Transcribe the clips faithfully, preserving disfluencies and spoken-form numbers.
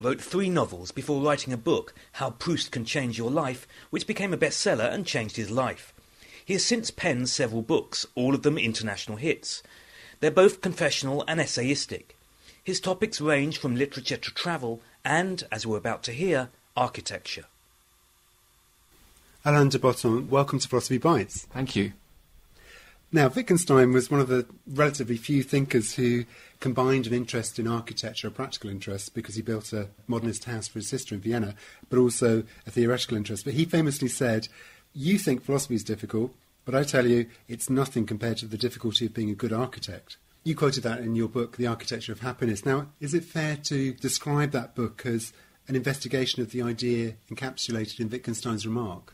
wrote three novels before writing a book, How Proust Can Change Your Life, which became a bestseller and changed his life. He has since penned several books, all of them international hits. They're both confessional and essayistic. His topics range from literature to travel and, as we're about to hear, architecture. Alain de Botton, welcome to Philosophy Bites. Thank you. Now, Wittgenstein was one of the relatively few thinkers who combined an interest in architecture, a practical interest, because he built a modernist house for his sister in Vienna, but also a theoretical interest. But he famously said, "You think philosophy is difficult, but I tell you, it's nothing compared to the difficulty of being a good architect." You quoted that in your book, The Architecture of Happiness. Now, is it fair to describe that book as an investigation of the idea encapsulated in Wittgenstein's remark?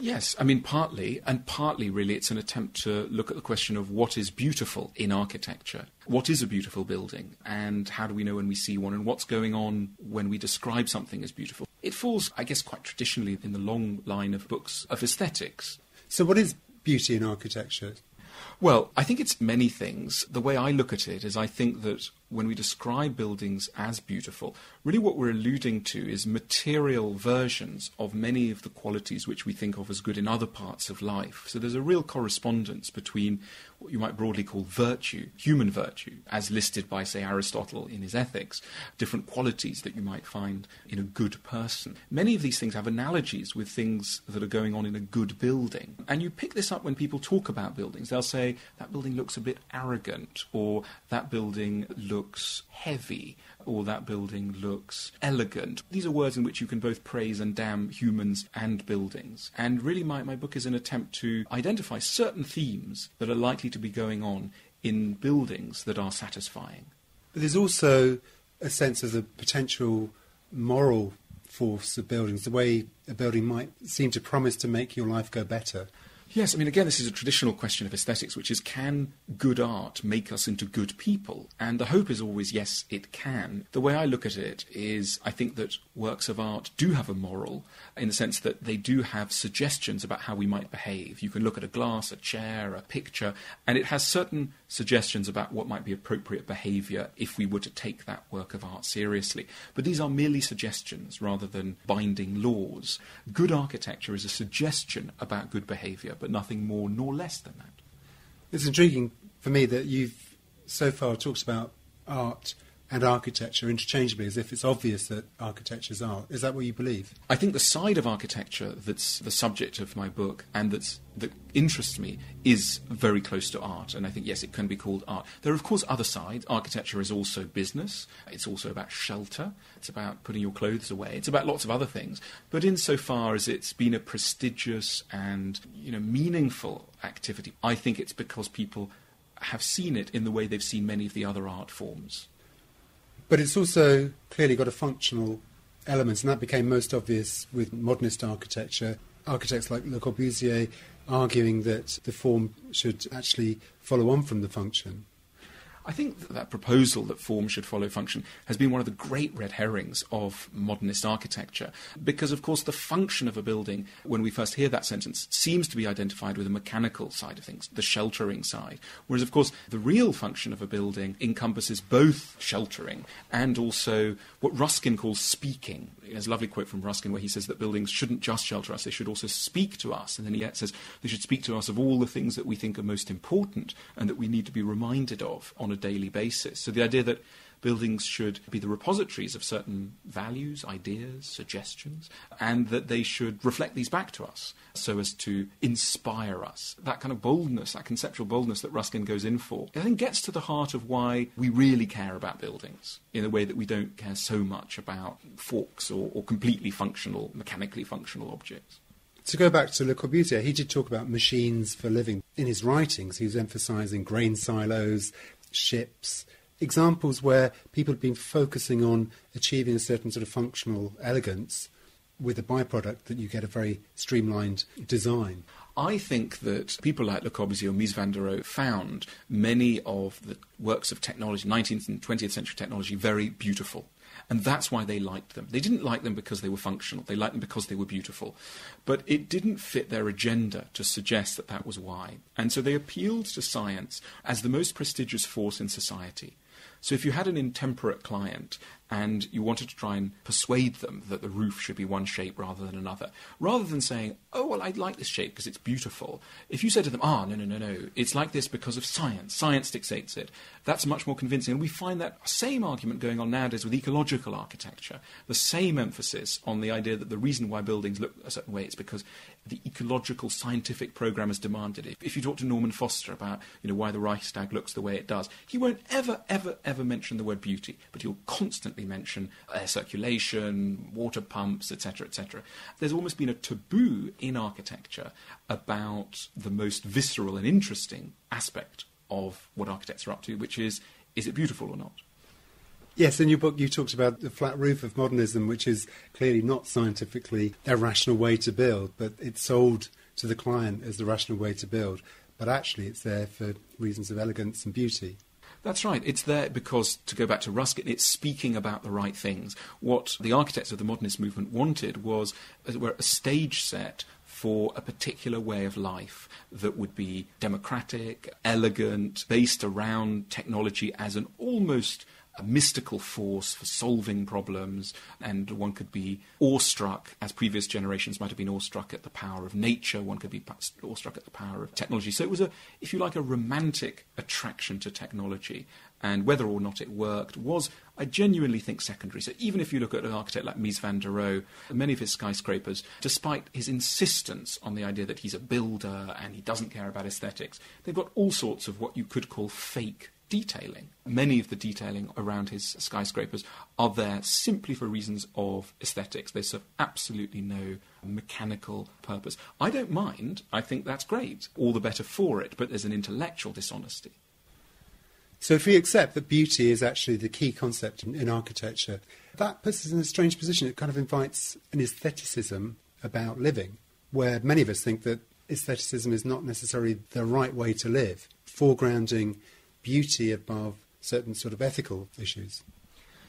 Yes, I mean, partly, and partly really it's an attempt to look at the question of what is beautiful in architecture. What is a beautiful building, and how do we know when we see one, and what's going on when we describe something as beautiful? It falls, I guess, quite traditionally in the long line of books of aesthetics. So what is beauty in architecture? Well, I think it's many things. The way I look at it is I think that when we describe buildings as beautiful, really what we're alluding to is material versions of many of the qualities which we think of as good in other parts of life. So there's a real correspondence between what you might broadly call virtue, human virtue, as listed by, say, Aristotle in his Ethics, different qualities that you might find in a good person. Many of these things have analogies with things that are going on in a good building. And you pick this up when people talk about buildings. They'll say, that building looks a bit arrogant, or that building looks... looks heavy, or that building looks elegant. These are words in which you can both praise and damn humans and buildings. And really my, my book is an attempt to identify certain themes that are likely to be going on in buildings that are satisfying. But there's also a sense of the potential moral force of buildings, the way a building might seem to promise to make your life go better. Yes, I mean, again, this is a traditional question of aesthetics, which is, can good art make us into good people? And the hope is always, yes, it can. The way I look at it is, I think that works of art do have a moral, in the sense that they do have suggestions about how we might behave. You can look at a glass, a chair, a picture, and it has certain suggestions about what might be appropriate behaviour if we were to take that work of art seriously. But these are merely suggestions rather than binding laws. Good architecture is a suggestion about good behaviour, but nothing more nor less than that. It's intriguing for me that you've so far talked about art and architecture interchangeably, as if it's obvious that architecture is art. Is that what you believe? I think the side of architecture that's the subject of my book and that's, that interests me is very close to art, and I think, yes, it can be called art. There are, of course, other sides. Architecture is also business. It's also about shelter. It's about putting your clothes away. It's about lots of other things. But insofar as it's been a prestigious and, you know, meaningful activity, I think it's because people have seen it in the way they've seen many of the other art forms. But it's also clearly got a functional element, and that became most obvious with modernist architecture. Architects like Le Corbusier arguing that the form should actually follow on from the function. I think that, that proposal that form should follow function has been one of the great red herrings of modernist architecture, because, of course, the function of a building, when we first hear that sentence, seems to be identified with the mechanical side of things, the sheltering side. Whereas, of course, the real function of a building encompasses both sheltering and also what Ruskin calls speaking. There's a lovely quote from Ruskin where he says that buildings shouldn't just shelter us, they should also speak to us. And then he says they should speak to us of all the things that we think are most important and that we need to be reminded of on a daily basis. So the idea that buildings should be the repositories of certain values, ideas, suggestions, and that they should reflect these back to us so as to inspire us. That kind of boldness, that conceptual boldness that Ruskin goes in for, I think gets to the heart of why we really care about buildings in a way that we don't care so much about forks or, or completely functional, mechanically functional objects. To go back to Le Corbusier, he did talk about machines for living. In his writings, he was emphasising grain silos, ships, examples where people have been focusing on achieving a certain sort of functional elegance with a byproduct that you get a very streamlined design. I think that people like Le Corbusier or Mies van der Rohe found many of the works of technology, nineteenth and twentieth century technology, very beautiful. And that's why they liked them. They didn't like them because they were functional. They liked them because they were beautiful. But it didn't fit their agenda to suggest that that was why. And so they appealed to science as the most prestigious force in society. So if you had an intemperate client and you wanted to try and persuade them that the roof should be one shape rather than another, rather than saying, oh, well, I like this shape because it's beautiful. If you said to them, ah, no, no, no, no, it's like this because of science. Science dictates it. That's much more convincing. And we find that same argument going on nowadays with ecological architecture, the same emphasis on the idea that the reason why buildings look a certain way is because the ecological scientific program has demanded it. If you talk to Norman Foster about, you know, why the Reichstag looks the way it does, he won't ever, ever, ever mention the word beauty, but he'll constantly mention air circulation, water pumps, et cetera, et cetera. There's almost been a taboo in architecture about the most visceral and interesting aspect of what architects are up to, which is, is it beautiful or not? Yes, in your book you talked about the flat roof of modernism, which is clearly not scientifically a rational way to build, but it's sold to the client as the rational way to build. But actually it's there for reasons of elegance and beauty. That's right. It's there because, to go back to Ruskin, it's speaking about the right things. What the architects of the modernist movement wanted was, as it were, a stage set for a particular way of life that would be democratic, elegant, based around technology as an almost a mystical force for solving problems, and one could be awestruck, as previous generations might have been awestruck at the power of nature, one could be awestruck at the power of technology. So it was, a, if you like, a romantic attraction to technology, and whether or not it worked was, I genuinely think, secondary. So even if you look at an architect like Mies van der Rohe, many of his skyscrapers, despite his insistence on the idea that he's a builder and he doesn't care about aesthetics, they've got all sorts of what you could call fake detailing. Many of the detailing around his skyscrapers are there simply for reasons of aesthetics. They serve absolutely no mechanical purpose. I don't mind. I think that's great. All the better for it, but there's an intellectual dishonesty. So if we accept that beauty is actually the key concept in, in architecture, that puts us in a strange position. It kind of invites an aestheticism about living, where many of us think that aestheticism is not necessarily the right way to live, foregrounding beauty above certain sort of ethical issues.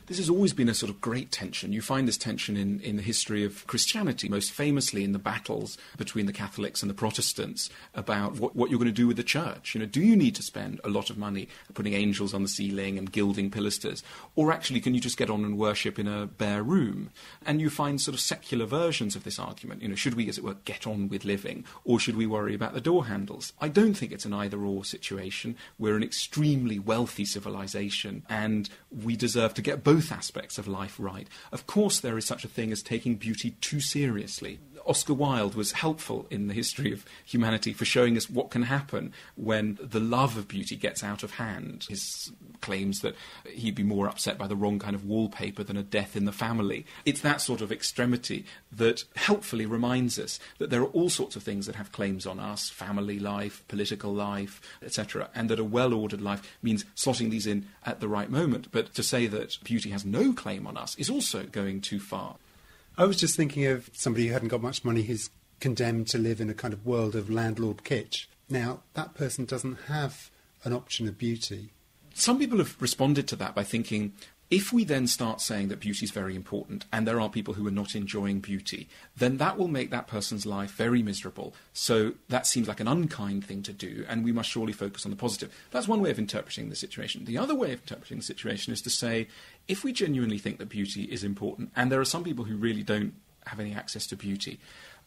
This has always been a sort of great tension. You find this tension in, in the history of Christianity, most famously in the battles between the Catholics and the Protestants about what, what you're going to do with the church. You know, do you need to spend a lot of money putting angels on the ceiling and gilding pilasters? Or actually, can you just get on and worship in a bare room? And you find sort of secular versions of this argument. You know, should we, as it were, get on with living? Or should we worry about the door handles? I don't think it's an either-or situation. We're an extremely wealthy civilization, and we deserve to get both Both aspects of life right. Of course there is such a thing as taking beauty too seriously. Oscar Wilde was helpful in the history of humanity for showing us what can happen when the love of beauty gets out of hand. His claims that he'd be more upset by the wrong kind of wallpaper than a death in the family. It's that sort of extremity that helpfully reminds us that there are all sorts of things that have claims on us, family life, political life, et cetera, and that a well-ordered life means slotting these in at the right moment. But to say that beauty has no claim on us is also going too far. I was just thinking of somebody who hadn't got much money who's condemned to live in a kind of world of landlord kitsch. Now, that person doesn't have an option of beauty. Some people have responded to that by thinking, if we then start saying that beauty is very important and there are people who are not enjoying beauty, then that will make that person's life very miserable. So that seems like an unkind thing to do, and we must surely focus on the positive. That's one way of interpreting the situation. The other way of interpreting the situation is to say, if we genuinely think that beauty is important and there are some people who really don't have any access to beauty,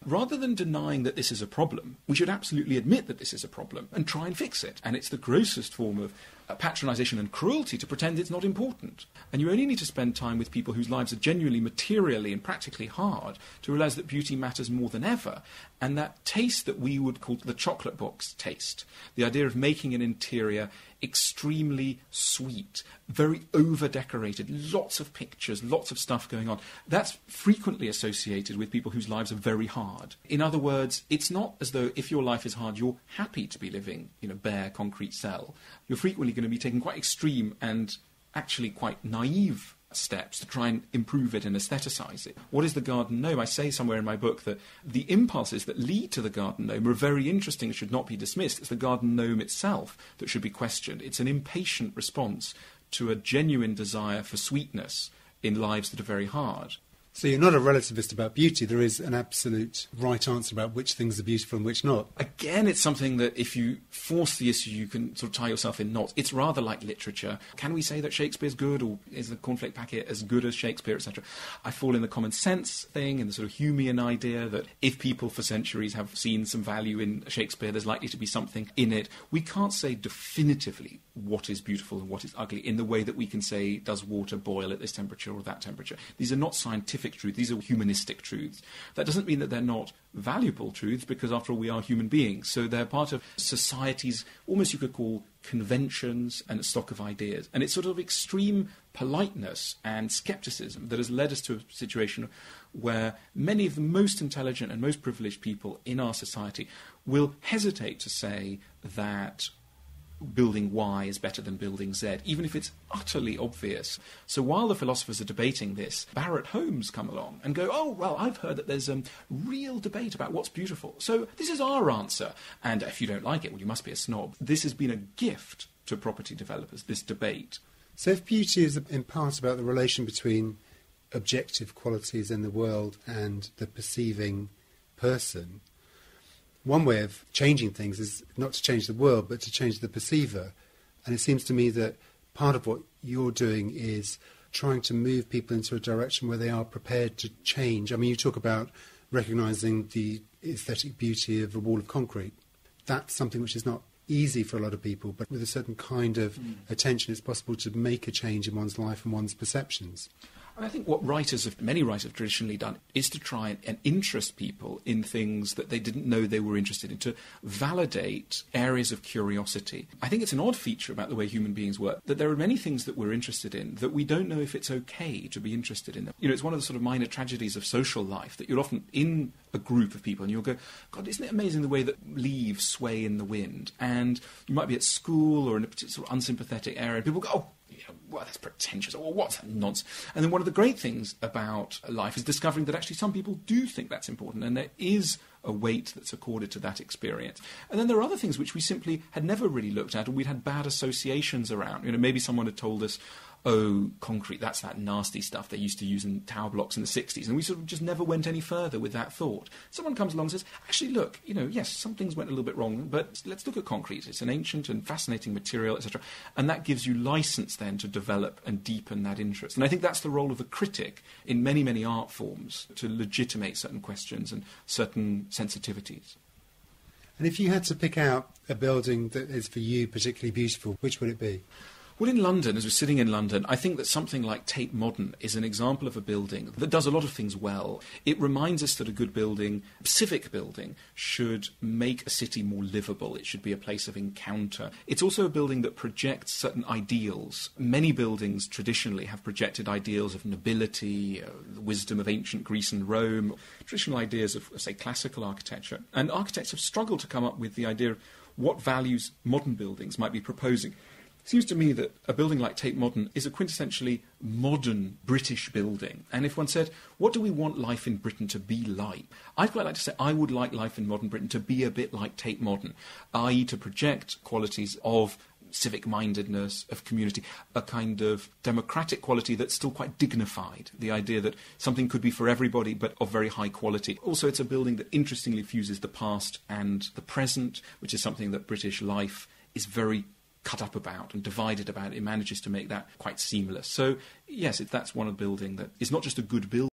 rather than denying that this is a problem, we should absolutely admit that this is a problem and try and fix it. And it's the grossest form of uh, patronisation and cruelty to pretend it's not important. And you only need to spend time with people whose lives are genuinely, materially and practically hard to realise that beauty matters more than ever. And that taste that we would call the chocolate box taste, the idea of making an interior extremely sweet, very over-decorated, lots of pictures, lots of stuff going on. That's frequently associated with people whose lives are very hard. In other words, it's not as though if your life is hard, you're happy to be living in a bare concrete cell. You're frequently going to be taking quite extreme and actually quite naive steps to try and improve it and aestheticize it. What is the garden gnome? I say somewhere in my book that the impulses that lead to the garden gnome are very interesting and should not be dismissed. It's the garden gnome itself that should be questioned. It's an impatient response to a genuine desire for sweetness in lives that are very hard. So you're not a relativist about beauty. There is an absolute right answer about which things are beautiful and which not. Again, it's something that if you force the issue, you can sort of tie yourself in knots. It's rather like literature. Can we say that Shakespeare's good, or is the cornflake packet as good as Shakespeare, et cetera? I fall in the common sense thing and the sort of Humean idea that if people for centuries have seen some value in Shakespeare, there's likely to be something in it. We can't say definitively what is beautiful and what is ugly in the way that we can say, does water boil at this temperature or that temperature? These are not scientific truth, these are humanistic truths. That doesn't mean that they're not valuable truths, because after all we are human beings, so they're part of society's, almost you could call, conventions and a stock of ideas. And it's sort of extreme politeness and scepticism that has led us to a situation where many of the most intelligent and most privileged people in our society will hesitate to say that building Y is better than building Z, even if it's utterly obvious. So while the philosophers are debating this, Barratt Homes come along and go, oh, well, I've heard that there's a um, real debate about what's beautiful. So this is our answer. And if you don't like it, well, you must be a snob. This has been a gift to property developers, this debate. So if beauty is in part about the relation between objective qualities in the world and the perceiving person, one way of changing things is not to change the world, but to change the perceiver. And it seems to me that part of what you're doing is trying to move people into a direction where they are prepared to change. I mean, you talk about recognising the aesthetic beauty of a wall of concrete. That's something which is not easy for a lot of people, but with a certain kind of mm. attention, it's possible to make a change in one's life and one's perceptions. And I think what writers have, many writers have traditionally done is to try and interest people in things that they didn't know they were interested in, to validate areas of curiosity. I think it's an odd feature about the way human beings work, that there are many things that we're interested in that we don't know if it's okay to be interested in them. You know, it's one of the sort of minor tragedies of social life that you're often in a group of people and you'll go, God, isn't it amazing the way that leaves sway in the wind? And you might be at school or in a particular unsympathetic area and people go, oh, well, that's pretentious, or what's that nonsense? And then one of the great things about life is discovering that actually some people do think that's important, and there is a weight that's accorded to that experience. And then there are other things which we simply had never really looked at, or we'd had bad associations around. You know, maybe someone had told us, oh, concrete, that's that nasty stuff they used to use in tower blocks in the sixties, and we sort of just never went any further with that thought. Someone comes along and says, actually, look, you know, yes, some things went a little bit wrong, but let's look at concrete. It's an ancient and fascinating material, et cetera. And that gives you license then to develop and deepen that interest. And I think that's the role of the critic in many, many art forms, to legitimate certain questions and certain sensitivities. And if you had to pick out a building that is for you particularly beautiful, which would it be? Well, in London, as we're sitting in London, I think that something like Tate Modern is an example of a building that does a lot of things well. It reminds us that a good building, civic building, should make a city more livable. It should be a place of encounter. It's also a building that projects certain ideals. Many buildings traditionally have projected ideals of nobility, uh, the wisdom of ancient Greece and Rome, traditional ideas of, say, classical architecture. And architects have struggled to come up with the idea of what values modern buildings might be proposing. It seems to me that a building like Tate Modern is a quintessentially modern British building. And if one said, what do we want life in Britain to be like? I'd quite like to say I would like life in modern Britain to be a bit like Tate Modern, that is to project qualities of civic mindedness, of community, a kind of democratic quality that's still quite dignified, the idea that something could be for everybody but of very high quality. Also, it's a building that interestingly fuses the past and the present, which is something that British life is very cut up about and divided about. It manages to make that quite seamless. So, yes, it, that's one building that is not just a good building,